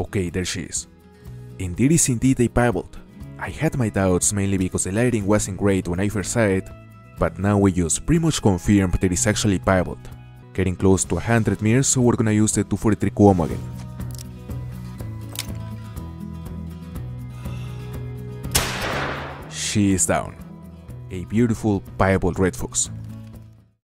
Okay, there she is. And it is indeed a pebble. I had my doubts mainly because the lighting wasn't great when I first saw it, but now we just pretty much confirmed that it is actually pebble. Getting close to 100 meters, so we're gonna use the 243 Kuomo again. She is down. A beautiful pebble red fox.